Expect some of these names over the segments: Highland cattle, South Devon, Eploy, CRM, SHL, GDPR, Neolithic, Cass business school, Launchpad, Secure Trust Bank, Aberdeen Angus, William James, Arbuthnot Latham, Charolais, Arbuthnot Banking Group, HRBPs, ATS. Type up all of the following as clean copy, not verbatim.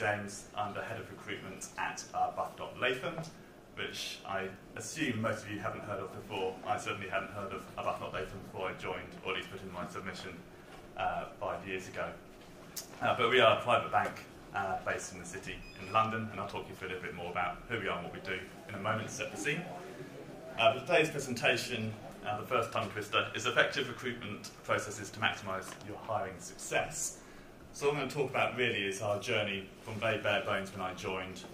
James, I'm the head of recruitment at Arbuthnot Latham, which I assume most of you haven't heard of before. I certainly hadn't heard of Arbuthnot Latham before I joined, or at least put in my submission 5 years ago. But we are a private bank based in the city in London, and I'll talk you through a little bit more about who we are and what we do in a moment to set the scene. But today's presentation, the first tongue twister, is effective recruitment processes to maximise your hiring success. So what I'm going to talk about really is our journey from very bare bones when I joined,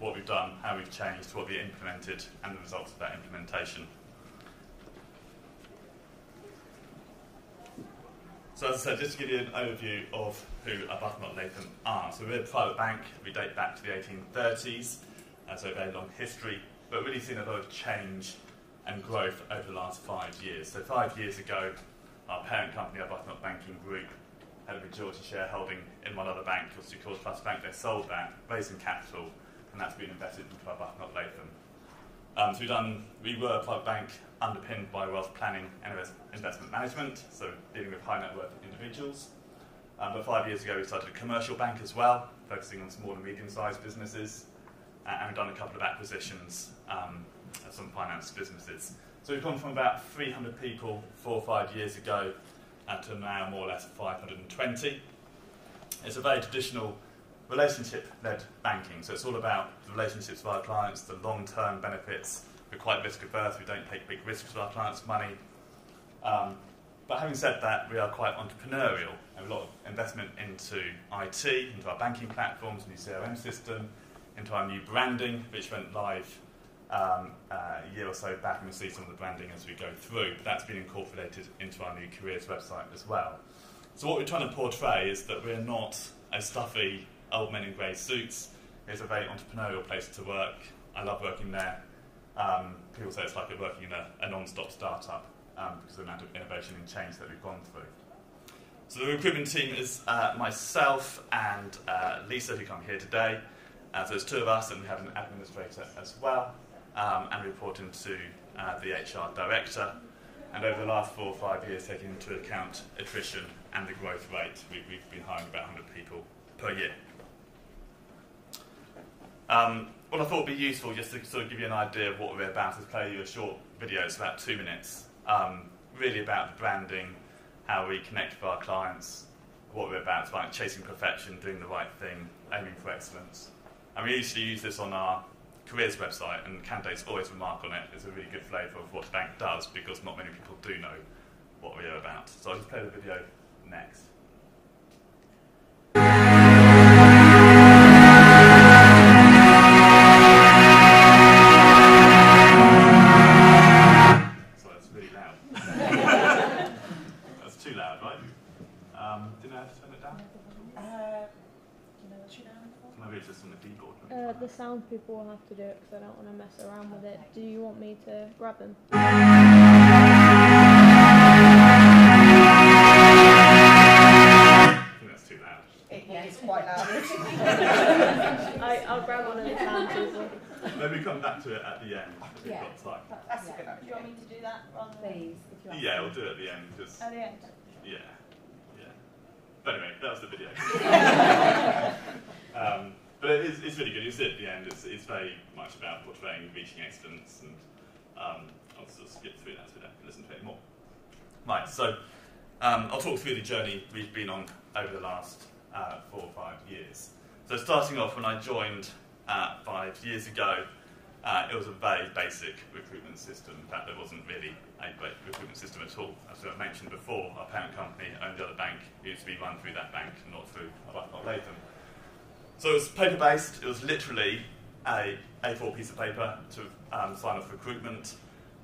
what we've done, how we've changed, what we implemented, and the results of that implementation. So as I said, just to give you an overview of who Arbuthnot Latham are. So we're a private bank. We date back to the 1830s, so a very long history, but really seen a lot of change and growth over the last 5 years. So 5 years ago, our parent company, Arbuthnot Banking Group, had a majority shareholding in one other bank, called Secure Trust Bank. They sold that, raised some capital, and that's been invested into Arbuthnot Latham. So we were a private bank underpinned by wealth planning and investment management, so dealing with high net worth individuals. But 5 years ago, we started a commercial bank as well, focusing on small and medium-sized businesses, and we've done a couple of acquisitions of some finance businesses. So we've gone from about 300 people 4 or 5 years ago to now more or less 520. It's a very traditional relationship-led banking, so it's all about the relationships with our clients, the long-term benefits. We're quite risk-averse, we don't take big risks with our clients' money. But having said that, we are quite entrepreneurial, and a lot of investment into IT, into our banking platforms, new CRM system, into our new branding, which went live a year or so back, and we'll see some of the branding as we go through. But that's been incorporated into our new careers website as well. So what we're trying to portray is that we're not a stuffy old men in grey suits. It's a very entrepreneurial place to work. I love working there. People say it's like working in a non-stop startup because of the amount of innovation and change that we've gone through. So the recruitment team is myself and Lisa, who come here today. So there's two of us, and we have an administrator as well, and report into the HR director. And over the last 4 or 5 years, taking into account attrition and the growth rate, we've been hiring about 100 people per year. What I thought would be useful, just to sort of give you an idea of what we're about, is play you a short video. It's about 2 minutes, really about the branding, how we connect with our clients, what we're about. It's like chasing perfection, doing the right thing, aiming for excellence. And we usually use this on our careers website, and candidates always remark on it. It's a really good flavour of what a bank does, because not many people do know what we are about. So I'll just play the video next. Sorry, that's really loud. That's too loud, right? Didn't I have to turn it down? Maybe it's just on the keyboard. The sound people have to do it because I don't want to mess around with it. Do you want me to grab them? I think that's too loud. Yeah, it's quite loud. I'll grab one of the sound people. Maybe come back to it at the end. If yeah. Got time. That's a good idea. Do you want me to do that rather than these? Yeah, we'll do it at the end. Just, at the end? Yeah. But anyway, that was the video. But it's really good. You see at the end, it's very much about portraying reaching excellence, and I'll sort of skip through that so we don't listen to it more. Right, so I'll talk through the journey we've been on over the last 4 or 5 years. So starting off, when I joined 5 years ago, it was a very basic recruitment system. In fact, there wasn't really a great recruitment system at all. As I mentioned before, our parent company owned the other bank. It used to be run through that bank, not through Arbuthnot Latham. So it was paper-based. It was literally a A4 piece of paper to sign off recruitment.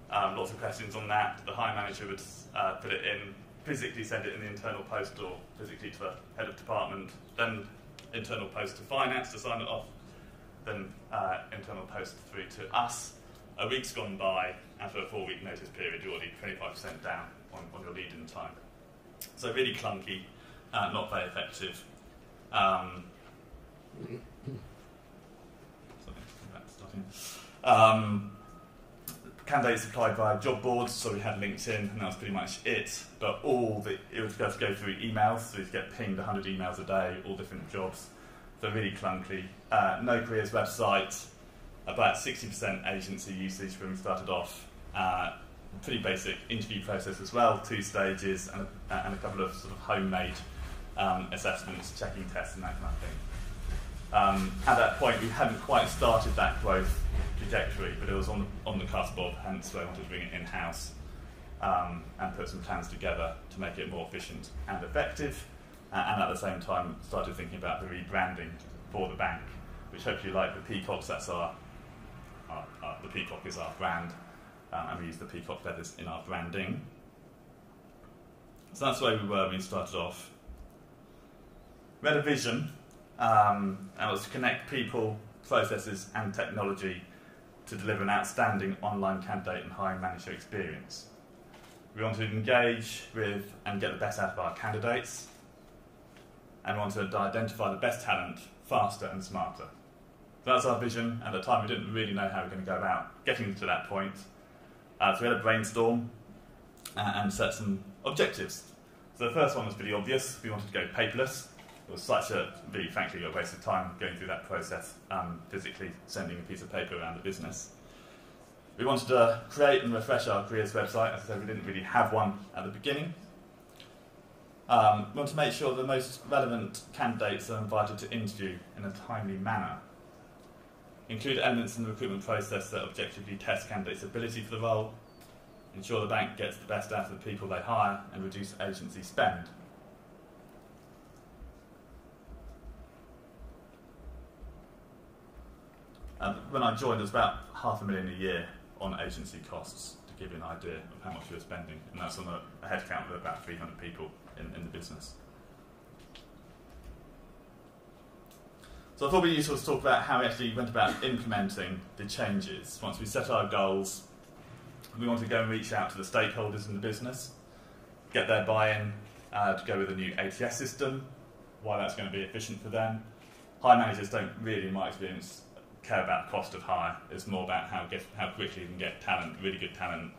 Lots of questions on that. The hiring manager would put it in, physically send it in the internal post, or physically to the head of department, then internal post to finance to sign it off, then internal post through to us. A week's gone by, and for a 4-week notice period, you're already 25% down on your lead-in time. So really clunky, not very effective. Candidates applied via job boards, so we had LinkedIn, and that was pretty much it. But it was going to go through emails, so you'd get pinged 100 emails a day, all different jobs. they're really clunky. No Careers website, about 60% agency usage when we started off. Pretty basic interview process as well, 2 stages and a couple of sort of homemade assessments, checking tests and that kind of thing. At that point, we hadn't quite started that growth trajectory, but it was on the cusp of, hence why I wanted to bring it in-house and put some plans together to make it more efficient and effective, and at the same time started thinking about the rebranding for the bank, which hopefully, like the peacocks, that's the peacock is our brand, and we use the peacock feathers in our branding. So that's where we were when we started off. We had a vision. And it was to connect people, processes and technology to deliver an outstanding online candidate and hiring manager experience. We want to engage with and get the best out of our candidates, and we want to identify the best talent faster and smarter. So that's our vision. At the time, we didn't really know how we were going to go about getting to that point. So we had a brainstorm and set some objectives. So the first one was pretty obvious. We wanted to go paperless. It was such a, really, frankly, a waste of time going through that process, physically sending a piece of paper around the business. We wanted to create and refresh our careers website. As I said, we didn't really have one at the beginning. We want to make sure the most relevant candidates are invited to interview in a timely manner. Include elements in the recruitment process that objectively test candidates' ability for the role. Ensure the bank gets the best out of the people they hire and reduce agency spend. When I joined, it was about £500,000 a year on agency costs, to give you an idea of how much we were spending, and that's on a headcount of about 300 people in the business. So I thought it would be useful to talk about how we actually went about implementing the changes. Once we set our goals, we wanted to go and reach out to the stakeholders in the business, get their buy-in to go with a new ATS system, why that's going to be efficient for them. Hiring managers don't really, in my experience, care about cost of hire. It's more about how quickly you can get talent, really good talent,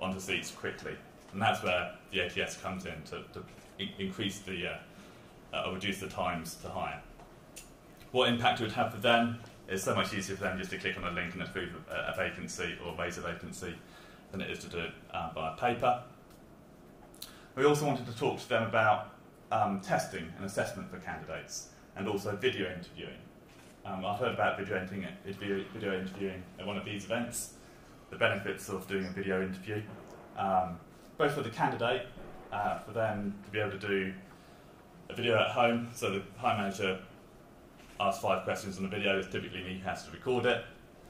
onto seats quickly, and that's where the ATS comes in to increase the or reduce the times to hire. What impact it would have for them is so much easier for them just to click on a link and approve a vacancy or raise a vacancy than it is to do it via paper. We also wanted to talk to them about testing and assessment for candidates, and also video interviewing. I've heard about video interviewing at one of these events, the benefits of doing a video interview, both for the candidate, for them to be able to do a video at home. So the hiring manager asks 5 questions on the video, it's typically me who has to record it,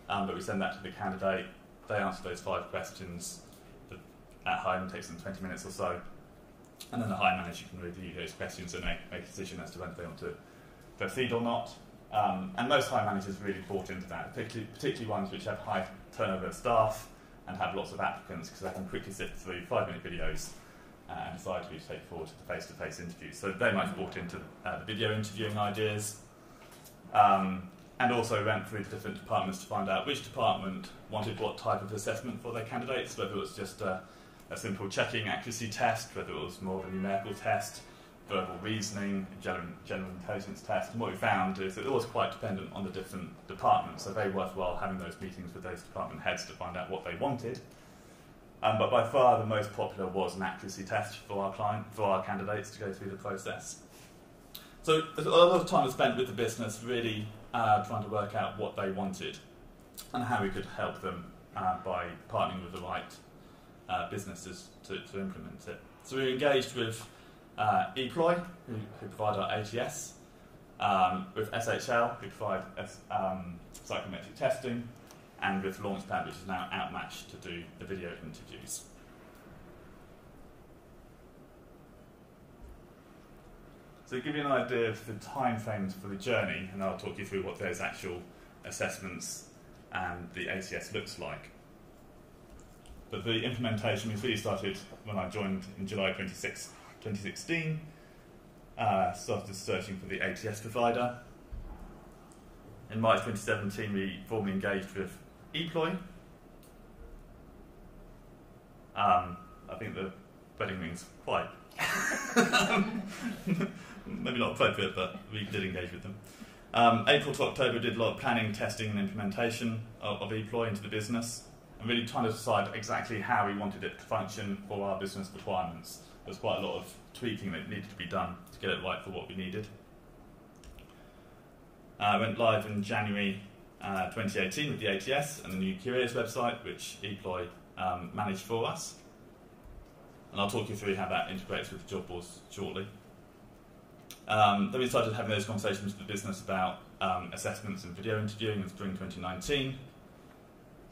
but we send that to the candidate, they answer those 5 questions at home, takes them 20 minutes or so, and then the hiring manager can review those questions and make a decision as to whether they want to proceed or not. And most hiring managers really bought into that, particularly ones which have high turnover of staff and have lots of applicants, because they can quickly sift through 5-minute videos and decide who to take forward to the face-to-face interviews. So they might have bought into the video interviewing ideas, and also went through the different departments to find out which department wanted what type of assessment for their candidates, whether it was just a simple checking accuracy test, whether it was more of a numerical test, verbal reasoning, general intelligence test. And what we found is that it was quite dependent on the different departments, so very worthwhile having those meetings with those department heads to find out what they wanted. But by far the most popular was an accuracy test for our candidates to go through the process. So a lot of time was spent with the business really trying to work out what they wanted and how we could help them by partnering with the right businesses to implement it. So we engaged with Eploy, who provide our ATS, with SHL, who provide psychometric testing, and with Launchpad, which is now outmatched to do the video interviews. So to give you an idea of the time frames for the journey, and I'll talk you through what those actual assessments and the ATS looks like. But the implementation was really started when I joined in July 2016, started searching for the ATS provider. In March 2017, we formally engaged with Eploy. I think the wedding ring's quite Maybe not appropriate, but we did engage with them. April to October did a lot of planning, testing and implementation of Eploy into the business, and really trying to decide exactly how we wanted it to function for our business requirements. There's quite a lot of tweaking that needed to be done to get it right for what we needed. I went live in January 2018 with the ATS and the new QA's website, which Eploy managed for us. And I'll talk you through how that integrates with the job boards shortly. Then we started having those conversations with the business about assessments and video interviewing in spring 2019.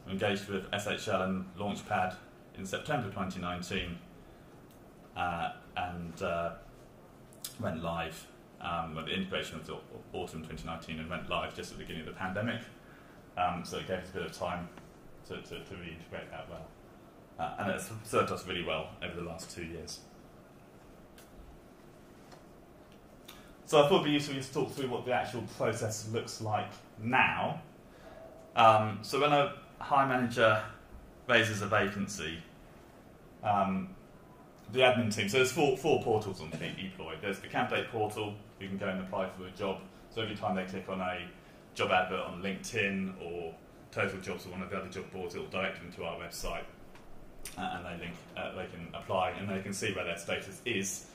We engaged with SHL and Launchpad in September 2019 and went live with the integration of autumn 2019 and went live just at the beginning of the pandemic. So it gave us a bit of time to reintegrate that well. And it's served us really well over the last 2 years. So I thought it would be useful to talk through what the actual process looks like now. So when a hire manager raises a vacancy, the admin team, so there's four portals on Eploy. There's the candidate portal, you can go and apply for a job. So every time they click on a job advert on LinkedIn or Total Jobs or one of the other job boards, it will direct them to our website. And they can apply, and they can see where their status is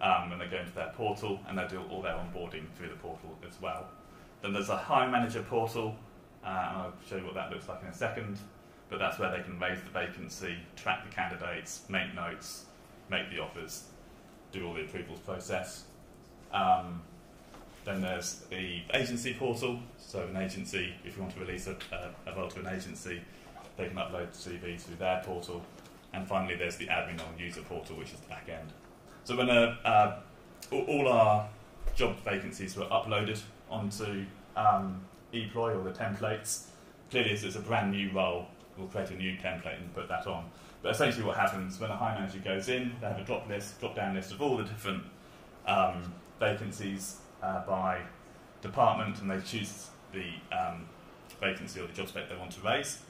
when they go into their portal, and they do all their onboarding through the portal as well. Then there's a hiring manager portal, and I'll show you what that looks like in a second, but that's where they can raise the vacancy, track the candidates, make notes, make the offers, do all the approvals process. Then there's the agency portal, so an agency, if you want to release a role to an agency, they can upload CVs through their portal. And finally, there's the admin on user portal, which is the back end. So when all our job vacancies were uploaded onto Eploy or the templates, clearly as it's a brand new role, we'll create a new template and put that on. But essentially what happens when a hiring manager goes in, they have a drop-down list of all the different vacancies by department, and they choose the vacancy or the job spec they want to raise.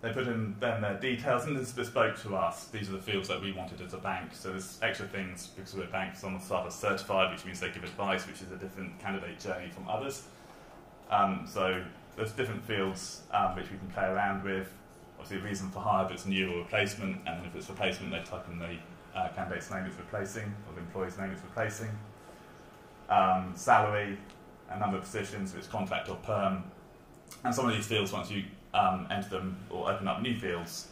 They put in then their details, and this is bespoke to us. These are the fields that we wanted as a bank. So there's extra things, because we're a bank, some of the staff are certified, which means they give advice, which is a different candidate journey from others. So there's different fields which we can play around with. Obviously a reason for hire if it's new or replacement, and if it's replacement, they type in the candidate's name it's replacing, or the employee's name it's replacing. Salary, a number of positions, if it's contract or perm. And some of these fields, once you enter them or open up new fields,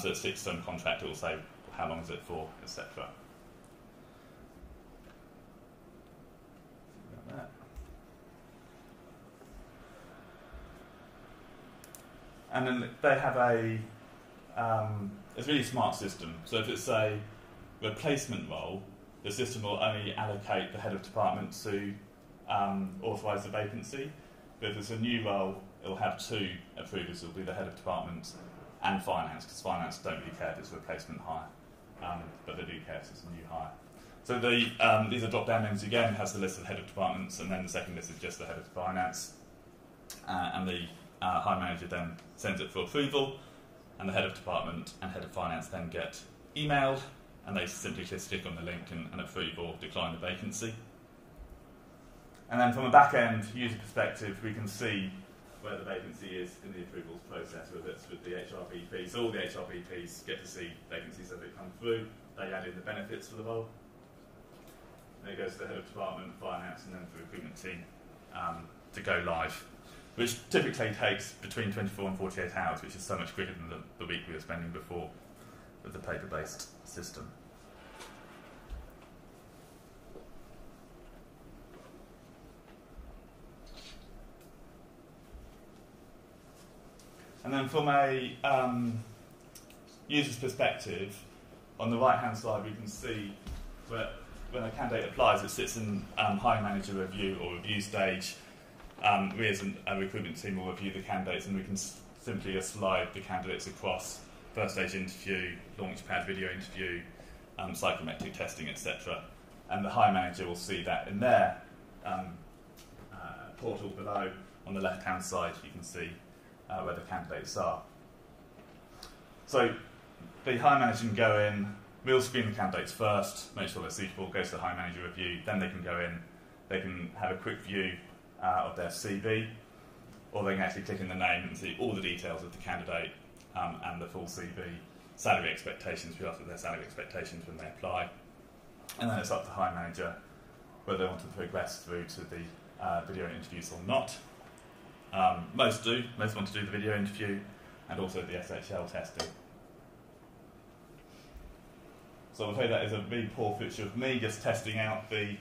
so it's fixed-term contract, it will say how long is it for, etc. And then they have a it's a really smart system. So if it's a replacement role, the system will only allocate the head of department to authorise the vacancy. But if it's a new role, it'll have two approvers. It'll be the head of department and finance, because finance don't really care if it's a replacement hire, but they do care if it's a new hire. So these are drop-down menus again. It has the list of head of departments, and then the second list is just the head of finance. And the hiring manager then sends it for approval, and the head of department and head of finance then get emailed, and they simply just click on the link and approve or decline the vacancy. And then from a back-end user perspective, we can see where the vacancy is in the approvals process, whether it's with the HRBPs. So all the HRBPs get to see vacancies as they come through. They add in the benefits for the role. And it goes to the head of department, finance, and then the recruitment team to go live, which typically takes between 24 and 48 hours, which is so much quicker than the week we were spending before with the paper-based system. And then from a user's perspective, on the right-hand side, we can see where, when a candidate applies, it sits in hiring manager review or review stage. We as a recruitment team will review the candidates, and we can simply slide the candidates across first stage interview, Launchpad video interview, psychometric testing, etc. And the hiring manager will see that in their portal below. On the left-hand side, you can see where the candidates are. So the hiring manager can go in, we'll screen the candidates first, make sure they're suitable, go to the hiring manager review, then they can go in, they can have a quick view of their CV, or they can actually click in the name and see all the details of the candidate and the full CV, salary expectations, we ask for their salary expectations when they apply, and then it's up to the hiring manager whether they want to progress through to the video interviews or not. Most do, most want to do the video interview and also the SHL testing. So I'm afraid that is a really poor picture of me just testing out the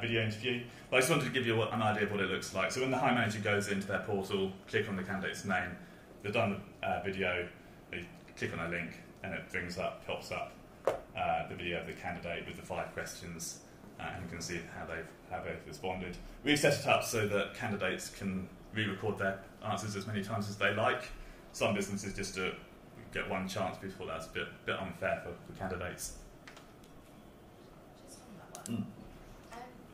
video interview. But I just wanted to give you an idea of what it looks like. So when the hiring manager goes into their portal, click on the candidate's name, they've done the video, they click on a link and it brings up, pops up the video of the candidate with the 5 questions and you can see how they've responded. We've set it up so that candidates can re-record their answers as many times as they like. Some businesses just do get one chance before that's a bit unfair for candidates. Just on that one,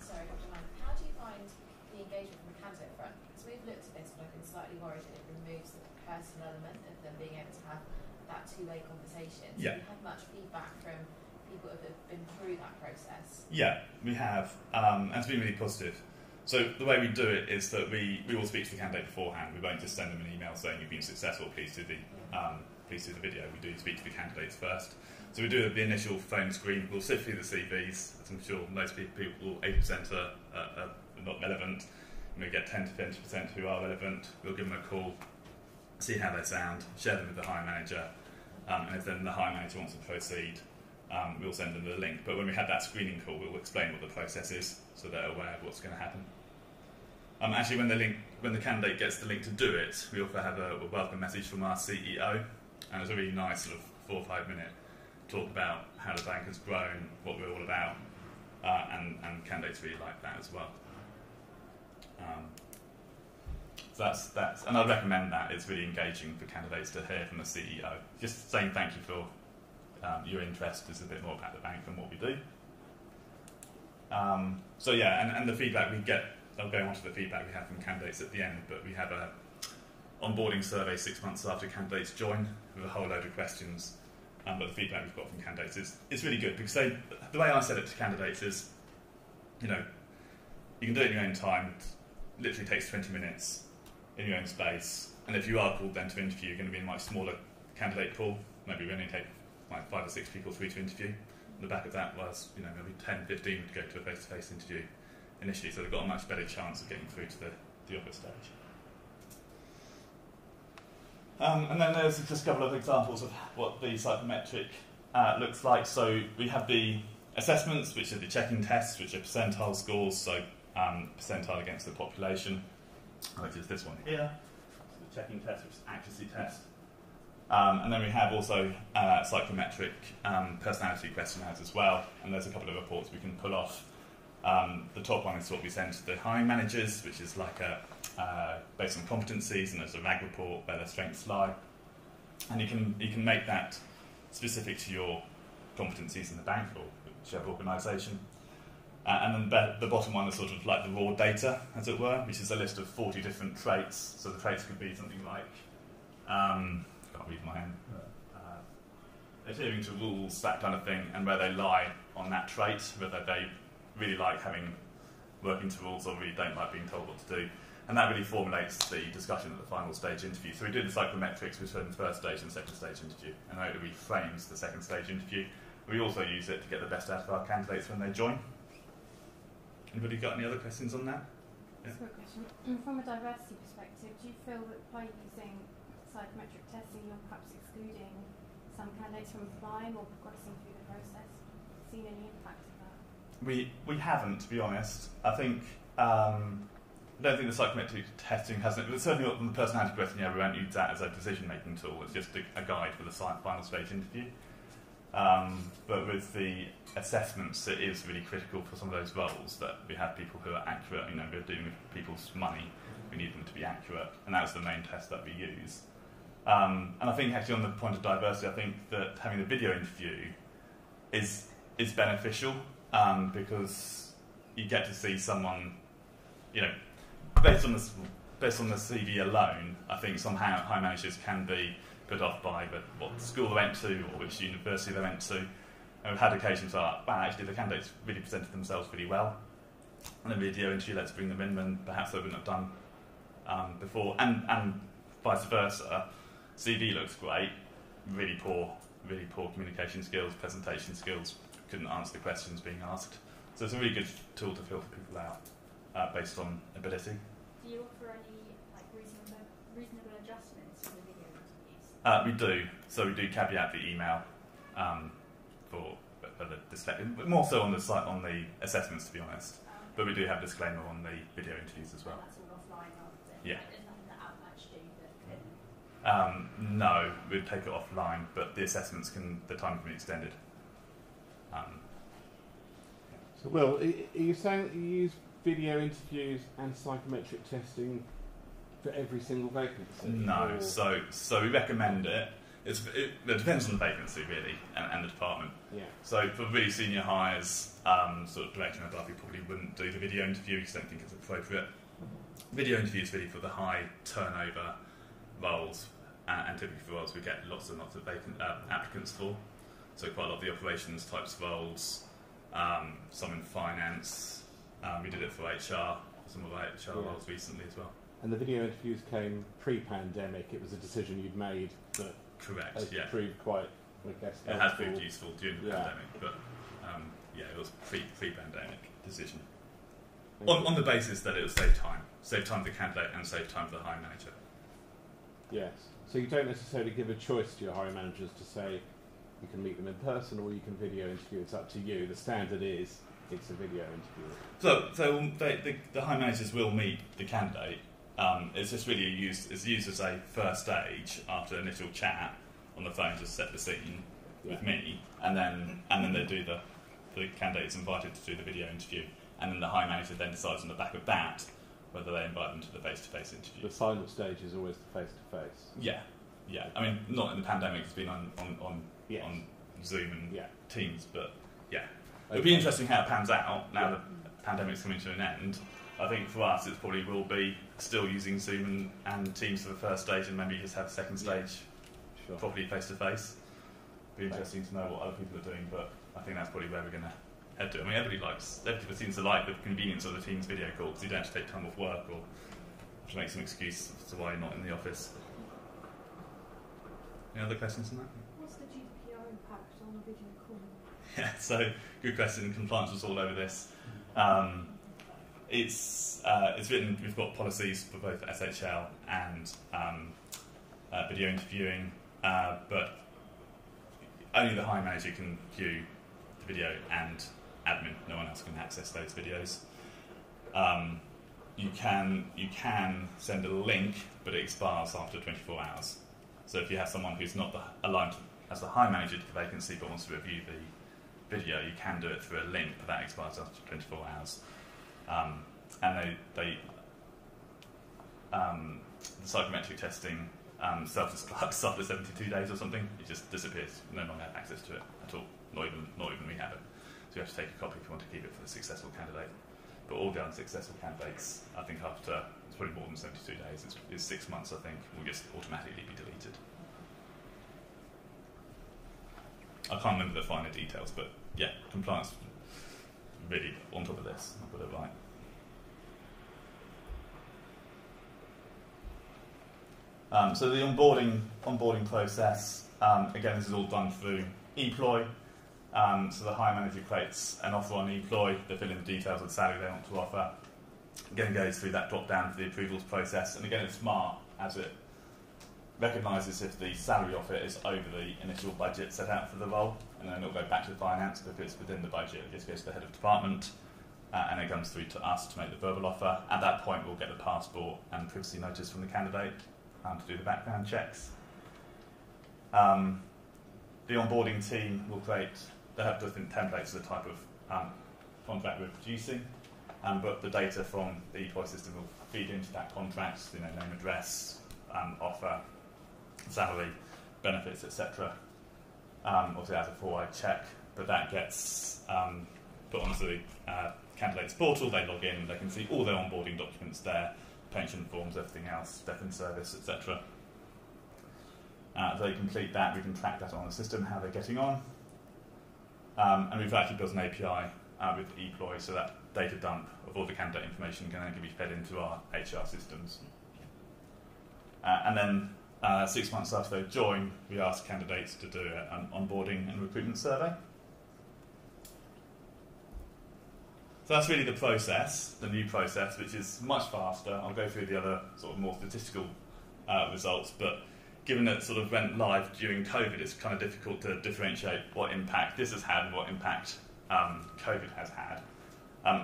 sorry, Dr. Mann, how do you find the engagement from the candidate front? Because we've looked at this, but I've been slightly worried that it removes the personal element of them being able to have that two-way conversation. So yeah. Have you had much feedback from people who have been through that process? Yeah, we have, and it's been really positive. So the way we do it is that we will speak to the candidate beforehand. We won't just send them an email saying you've been successful, please do the video. We do speak to the candidates first. So we do the initial phone screen. We'll sift through the CVs, as I'm sure most people, 80% are not relevant. And we get 10 to 20% who are relevant. We'll give them a call, see how they sound, share them with the hiring manager. And if then the hiring manager wants to proceed, we'll send them the link. But when we have that screening call, we'll explain what the process is so they're aware of what's going to happen. Actually, when the candidate gets the link to do it, we also have a welcome message from our CEO. And it's a really nice sort of 4- or 5-minute talk about how the bank has grown, what we're all about, and candidates really like that as well. So that's, and I'd recommend that. It's really engaging for candidates to hear from the CEO. Just saying thank you for your interest is a bit more about the bank and what we do. So yeah, and the feedback we get, I'll go on to the feedback we have from candidates at the end, but we have a onboarding survey 6 months after candidates join with a whole load of questions, but the feedback we've got from candidates is it's really good because the way I said it to candidates is, you know, you can do it in your own time, it literally takes 20 minutes in your own space, and if you are called then to interview, you're going to be in a much smaller candidate pool, maybe we only take like 5 or 6 people through to interview. On the back of that was, you know, maybe 10, 15 would go to a face-to-face interview initially, so they've got a much better chance of getting through to the offer stage. And then there's just a couple of examples of what the psychometric looks like. So we have the assessments, which are the checking tests, which are percentile scores, so percentile against the population, which is this one here, the checking test, which is accuracy test. And then we have also psychometric personality questionnaires as well, and there's a couple of reports we can pull off. The top one is what we send to the hiring managers, which is like a based on competencies, and there's a RAG report where their strengths lie, and you can make that specific to your competencies in the bank or whichever organisation. And then the bottom one is sort of like the raw data, as it were, which is a list of 40 different traits. So the traits could be something like I can't read my hand, adhering to rules, that kind of thing, and where they lie on that trait, whether they really like working to rules or really don't like being told what to do. And that really formulates the discussion at the final stage interview. So we do the psychometrics between the first stage and second stage interview, and that really frames the second stage interview. We also use it to get the best out of our candidates when they join. Anybody got any other questions on that? Yeah? That's a good question. From a diversity perspective, do you feel that by using psychometric testing, you're perhaps excluding some candidates from applying or progressing through the process? Seen any impact of that? We haven't, to be honest. I think. I don't think the psychometric testing has it, but certainly on the personality questionnaire, we won't use that as a decision-making tool. It's just a guide for the final stage interview. But with the assessments, it is really critical for some of those roles that we have people who are accurate. You know, we're dealing with people's money. We need them to be accurate, and that's the main test that we use. And I think actually on the point of diversity, I think that having the video interview is beneficial because you get to see someone, you know, based on the CV alone, I think somehow high managers can be put off by what school they went to or which university they went to. And we've had occasions where, wow, actually the candidates really presented themselves really well. And a video interview, let's bring them in when perhaps they wouldn't have done before. And vice versa, CV looks great, really poor communication skills, presentation skills, couldn't answer the questions being asked. So it's a really good tool to filter people out based on ability. Do you offer any reasonable adjustments for the video interviews? We do. So we do caveat the email for the display, but more so on the site, on the assessments, to be honest. But we do have a disclaimer on the video interviews as well. That's all offline, isn't it? Yeah. There's nothing that Outmatch do that can... no, we'd take it offline, but the assessments can, the time can be extended. Yeah. So, Will, are you saying that you use video interviews and psychometric testing for every single vacancy? No, or... so we recommend it. It depends on the vacancy, really, and the department. Yeah. So for really senior hires, sort of directing above, we probably wouldn't do the video interview because I don't think it's appropriate. Video interviews really for the high turnover roles, and typically for roles we get lots and lots of vacant applicants for. So quite a lot of the operations types of roles, some in finance. We did it for HR, some of our HR roles recently as well. And the video interviews came pre-pandemic. It was a decision you'd made that... Correct, has proved quite, I guess, it has proved useful during the pandemic, but it was pre-pandemic decision. On the basis that it will save time for the candidate and save time for the hiring manager. Yes, so you don't necessarily give a choice to your hiring managers to say you can meet them in person or you can video interview, it's up to you. The standard is it's a video interview. So the hiring managers will meet the candidate. It's just really used as a first stage after initial chat on the phone to set the scene with me, and then they do the candidate is invited to do the video interview, and then the hiring manager then decides on the back of that whether they invite them to the face-to-face interview. The final stage is always the face-to-face. Yeah. I mean, not in the pandemic; it's been on Zoom and Teams, but it'll be interesting how it pans out now the pandemic's coming to an end. I think for us, it probably will be still using Zoom and Teams for the first stage, and maybe just have the second stage properly face to face. Be interesting to know what other people are doing, but I think that's probably where we're going to head to. I mean, everybody seems to like the convenience of the Teams video call because you don't have to take time off work or have to make some excuse as to why you're not in the office. Any other questions on that? What's the GDPR impact on a video call? Yeah, so good question. Compliance was all over this. It's written, we've got policies for both SHL and video interviewing, but only the hiring manager can view the video and admin, no one else can access those videos. You can send a link, but it expires after 24 hours. So if you have someone who's not aligned as the hiring manager to the vacancy but wants to review the video, you can do it through a link, but that expires after 24 hours. And the psychometric testing self-destructs after 72 days or something. It just disappears. No longer have access to it at all. Not even we have it. So you have to take a copy if you want to keep it for the successful candidate. But all the unsuccessful candidates, I think after it's probably more than 72 days. It's 6 months, I think, will just automatically be deleted. I can't remember the finer details, but compliance. Really on top of this, I've got it right. So the onboarding process, again, this is all done through Eploy. So the hiring manager creates an offer on Eploy. They fill in the details of the salary they want to offer. Again, goes through that drop down for the approvals process, and again, it's smart as it recognises if the salary offer is over the initial budget set out for the role, and then it'll go back to finance, but if it's within the budget, it just goes to the head of department, and it comes through to us to make the verbal offer. At that point, we'll get the passport and privacy notice from the candidate to do the background checks. The onboarding team will create, they have different templates of the type of contract we're producing, but the data from the EPOI system will feed into that contract, name, address, offer, salary, benefits, etc. Obviously, that's a four-eyed check, but that gets put onto the candidate's portal. They log in, they can see all their onboarding documents there, pension forms, everything else, death in service, etc. They complete that, we can track that on the system, how they're getting on. And we've actually built an API with Eploy, so that data dump of all the candidate information can then be fed into our HR systems. And then 6 months after they join, we ask candidates to do an onboarding and recruitment survey. So that's really the process, the new process, which is much faster. I'll go through the other sort of more statistical results, but given that it sort of went live during COVID, it's kind of difficult to differentiate what impact this has had and what impact COVID has had.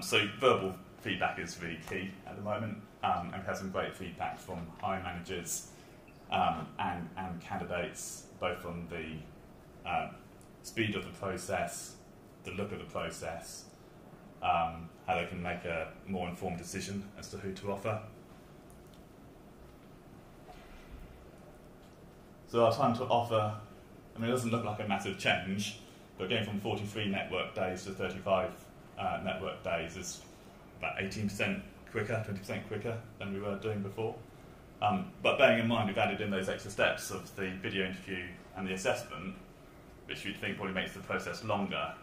So verbal feedback is really key at the moment, and we've had some great feedback from hiring managers and candidates, both on the speed of the process, the look of the process, how they can make a more informed decision as to who to offer. So our time to offer, I mean, it doesn't look like a massive change, but going from 43 network days to 35 network days is about 18% quicker, 20% quicker than we were doing before. But bearing in mind, we've added in those extra steps of the video interview and the assessment, which you'd think probably makes the process longer.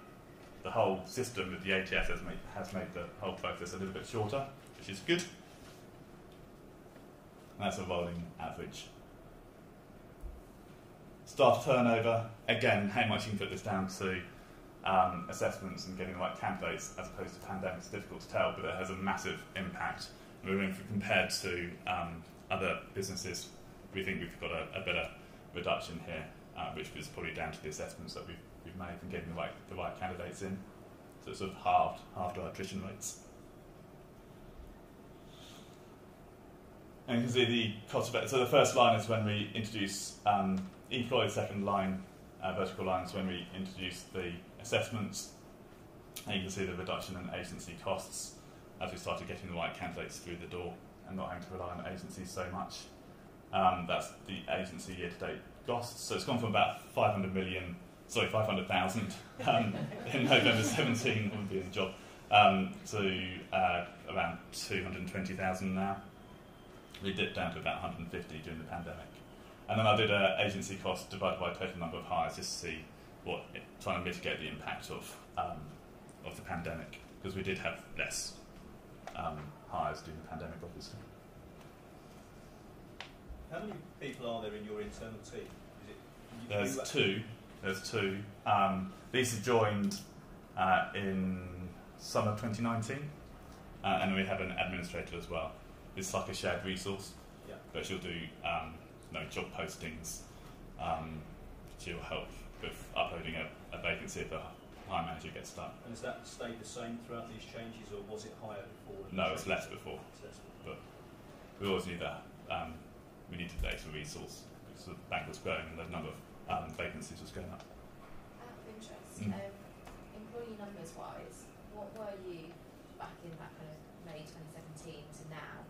The whole system with the ATS has made the whole process a little bit shorter, which is good. And that's a rolling average. Staff turnover, again, how much you can put this down to assessments and getting the right candidates as opposed to pandemics is difficult to tell, but it has a massive impact. And even compared to other businesses, we think we've got a better reduction here, which is probably down to the assessments that we've made and getting the right candidates in. So it's sort of halved our attrition rates. And you can see the cost of it. So the first line is when we introduce Eploy, the second line, vertical line, is when we introduce the assessments. And you can see the reduction in agency costs as we started getting the right candidates through the door and not having to rely on agencies so much. That's the agency year-to-date costs. So it's gone from about 500,000 in November 17, wouldn't be in the job, to around 220,000 now. We dipped down to about 150 during the pandemic. And then I did agency cost divided by total number of hires just to see trying to mitigate the impact of the pandemic, because we did have less hires during the pandemic, obviously. How many people are there in your internal team? There's two. These are joined in summer 2019, and we have an administrator as well. It's like a shared resource, yeah. But she'll do job postings. She'll help with uploading a vacancy if a hiring manager gets stuck. And has that stayed the same throughout these changes, or was it higher before? No, it's less before. But we always knew that we needed the extra resource because the bank was growing and the number of vacancies was going up. Out of interest, employee numbers wise, what were you back in that kind of May 2017 to now?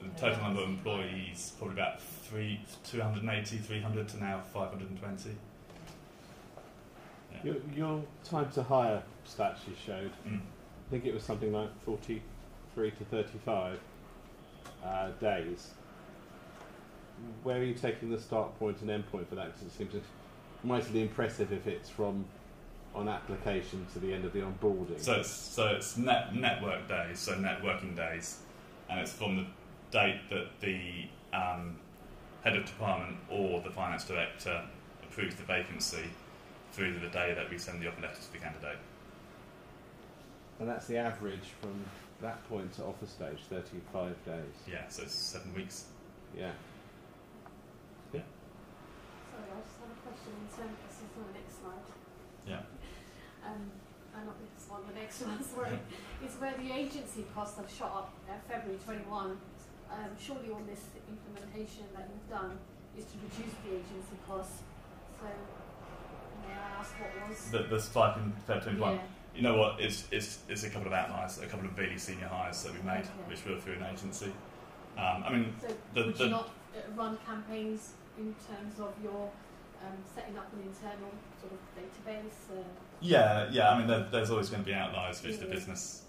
The total number of employees, probably about 280, 300 to now 520. Yeah. Your time to hire stats you showed, I think it was something like 43 to 35 days. Where are you taking the start point and end point for that? Because it seems mightily impressive if it's from on application to the end of the onboarding. So it's network days, so networking days, and it's from the date that the head of department or the finance director approves the vacancy through to the day that we send the offer letter to the candidate. And that's the average from that point to offer stage, 35 days. Yeah, so it's 7 weeks. Yeah. Yeah. Sorry, I just had a question in terms of this is on the next slide. Yeah. Not this one, the next one, sorry. It's where the agency costs have shot up at February 21. Surely all this implementation that you've done is to reduce the agency costs. So may I ask what was the spike in February 21? Yeah. You know what? It's a couple of outliers, a couple of really senior hires that we made, okay, which were through an agency. I mean, so would you not run campaigns in terms of your setting up an internal sort of database? Yeah. I mean, there's always going to be outliers which the business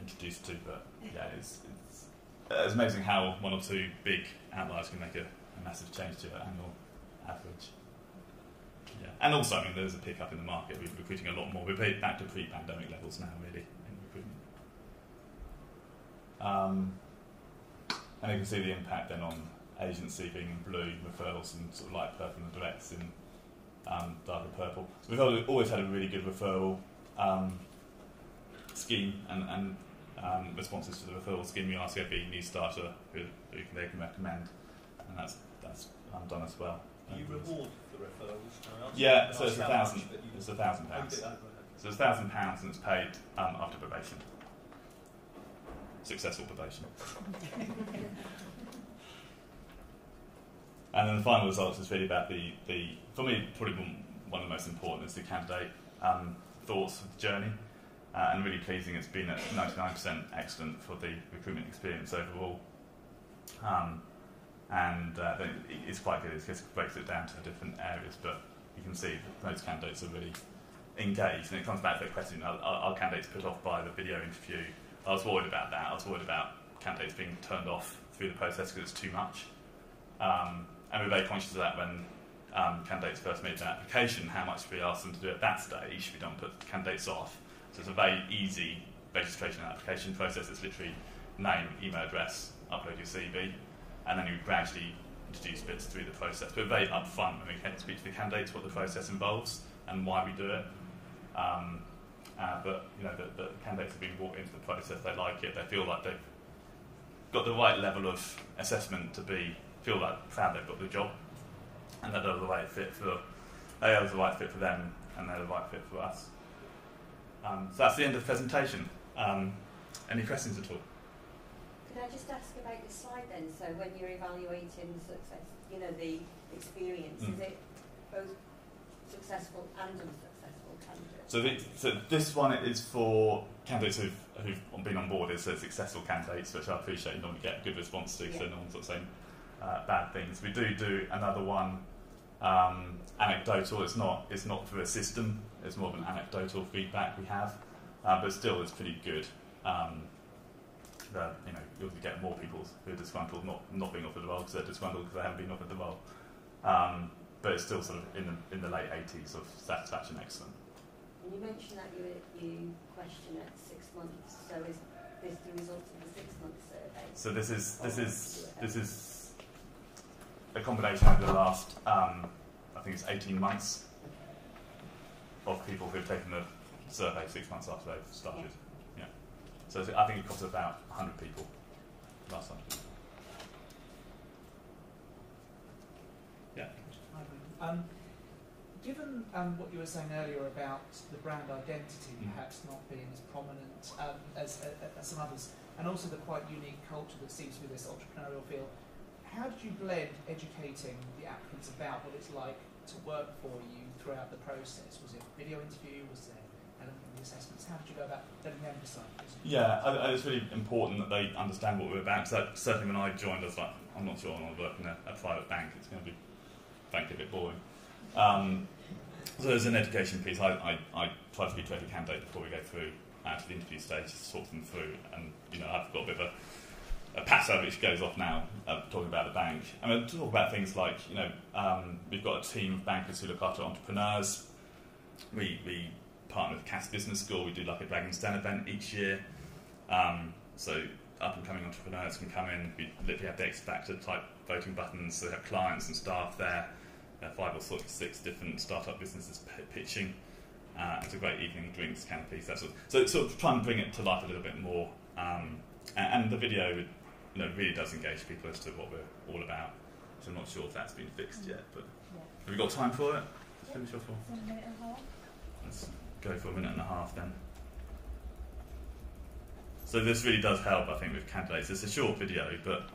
introduced to, but yeah, it's amazing how one or two big outliers can make a a massive change to our annual average. Yeah. And also, I mean, there's a pickup in the market. We're recruiting a lot more. We're back to pre-pandemic levels now, really, in recruitment. And you can see the impact then on agency being in blue, referrals in sort of light purple, and directs in darker purple. So we've always had a really good referral scheme and responses to the referral scheme. We ask every new starter who they can recommend, and that's done as well. Do you reward the referrals? Yeah, so it's £1,000. It's £1,000. So it's £1,000 and it's paid after probation. Successful probation. And then the final result is really about the for me, probably one of the most important is the candidate thoughts of the journey. And really pleasing, it's been at 99% excellent for the recruitment experience overall. And it's quite good, it breaks it down to different areas, but you can see that those candidates are really engaged. And it comes back to the question, are candidates put off by the video interview? I was worried about that. I was worried about candidates being turned off through the process because it's too much. And we're very conscious of that when candidates first made their application, how much we asked them to do at that stage. We don't put candidates off. So it's a very easy registration and application process. It's literally name, email address, upload your CV, and then you gradually introduce bits through the process. We're very upfront when we can speak to the candidates what the process involves and why we do it. But you know, the candidates have been brought into the process. They like it. They feel like they've got the right level of assessment to feel like proud they've got the job, and that they're the right fit for them, and they're the right fit for us. So that's the end of the presentation. Any questions at all? Could I just ask about the slide then? So when you're evaluating success, you know, the experience, is it both successful and unsuccessful candidates? So this one is for candidates who've been on board. It says successful candidates, which I appreciate you normally get a good response to, yeah. So no one's sort of saying bad things. We do another one anecdotal. It's not for a system. It's more of an anecdotal feedback we have, but still it's pretty good. You know, you'll get more people who are disgruntled not being offered the role because they're disgruntled because they haven't been offered the role. But it's still sort of in the late 80s of satisfaction excellent. And you mentioned that you question at 6 months. So is this the result of the 6-month survey? So this is a combination over the last I think it's 18 months. Of people who've taken the survey 6 months after they've started. Yeah. So I think it cost about 100 people, last 100 people. Yeah. Given what you were saying earlier about the brand identity perhaps not being as prominent as some others, and also the quite unique culture that seems to be this entrepreneurial field, how did you blend educating the applicants about what it's like to work for you throughout the process? Was it a video interview? Was there element of the assessments? How did you go about letting them decide? Yeah, it's really important that they understand what we're about. So certainly when I joined, I was like, I'm not sure I want to work in a private bank. It's going to be, frankly, a bit boring. So there's an education piece. I try to speak to every candidate before we go through to the interview stage to talk them through. And you know, I've got a bit of a passo which goes off now talking about the bank. I mean, to talk about things like, you know, we've got a team of bankers who look after entrepreneurs. We partner with Cass Business School. We do like a Dragon's Den event each year. So up and coming entrepreneurs can come in. We literally have the X Factor type voting buttons. So we have clients and staff there. There are 5 or 6 different startup businesses pitching. It's a great evening, drinks, canopies, that sort of. So sort of try and bring it to life a little bit more. And the video. You know, really does engage people as to what we're all about. So I'm not sure if that's been fixed yet, but have we got time for it? Let's finish off for 1 minute and a half. Let's go for 1.5 minutes then. So this really does help, I think, with candidates. It's a short video, but...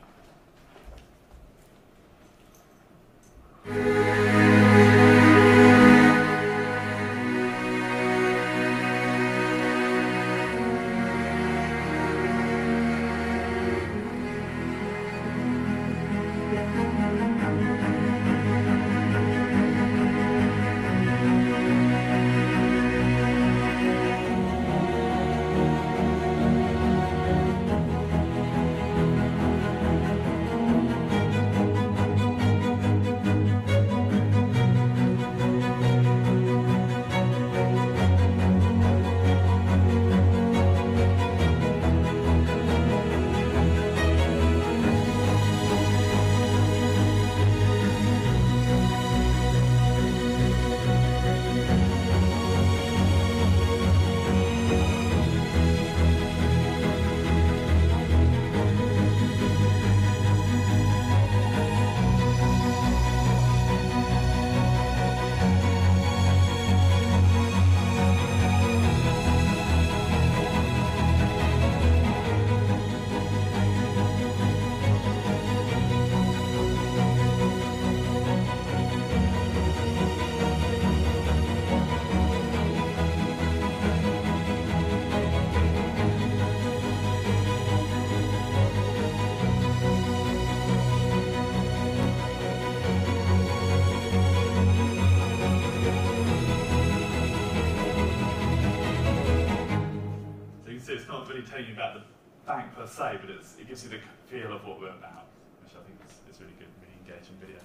not really telling you about the bank per se, but it gives you the feel of what we're about, which I think is really good, really engaging video.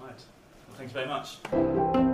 Right, well, thanks very much.